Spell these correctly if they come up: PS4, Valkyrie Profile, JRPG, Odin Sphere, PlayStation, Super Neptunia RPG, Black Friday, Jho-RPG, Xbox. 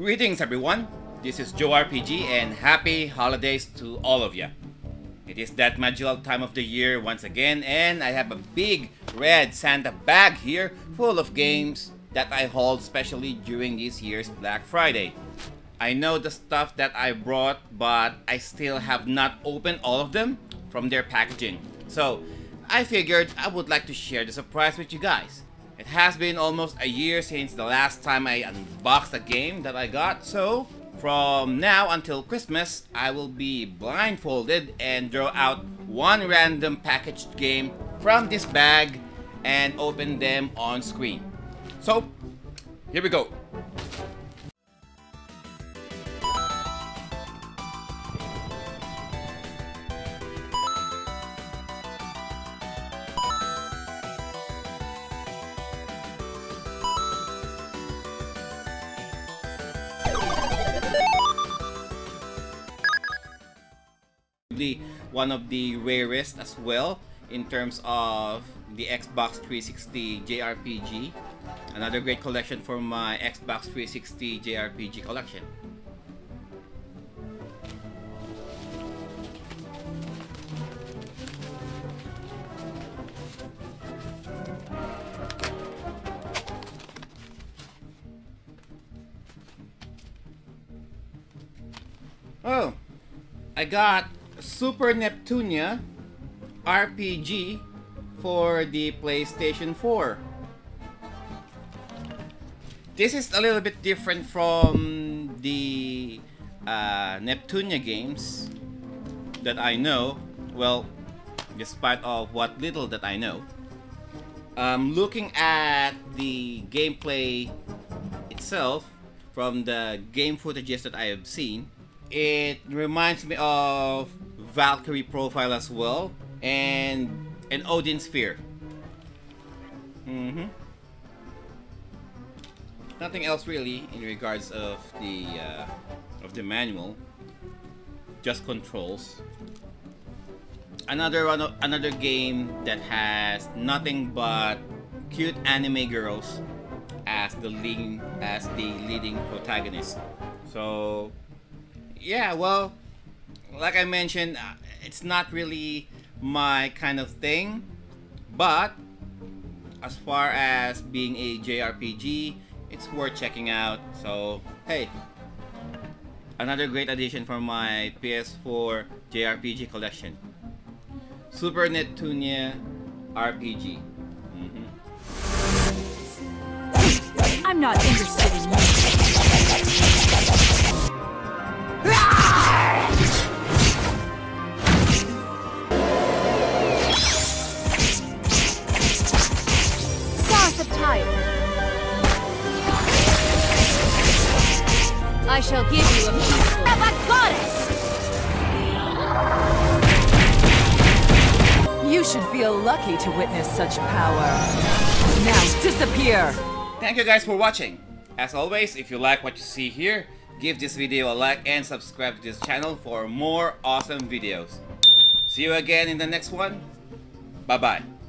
Greetings everyone, this is Jho-RPG and happy holidays to all of you. It is that magical time of the year once again, and I have a big red Santa bag here full of games that I hauled especially during this year's Black Friday. I know the stuff that I brought, but I still have not opened all of them from their packaging. So I figured I would like to share the surprise with you guys. It has been almost a year since the last time I unboxed a game that I got, so from now until Christmas, I will be blindfolded and draw out one random packaged game from this bag and open them on screen. So, here we go. One of the rarest as well in terms of the Xbox 360 JRPG. Another great collection for my Xbox 360 JRPG collection. Oh, I got Super Neptunia RPG for the PlayStation 4. This is a little bit different from the Neptunia games that I know, well, despite of what little that I know. Looking at the gameplay itself from the game footages that I have seen, it reminds me of Valkyrie Profile as well, and an Odin Sphere. Nothing else really in regards of the manual, just controls. Another game that has nothing but cute anime girls as the leading protagonist. So yeah, well, like I mentioned, it's not really my kind of thing, but as far as being a JRPG, it's worth checking out. So hey, another great addition for my PS4 JRPG collection, Super Neptunia RPG. I'm not interested in you. Stars of time. I shall give you a peaceful of a goddess. You should feel lucky to witness such power. Now disappear. Thank you guys for watching. As always, if you like what you see here, give this video a like and subscribe to this channel for more awesome videos. See you again in the next one. Bye-bye.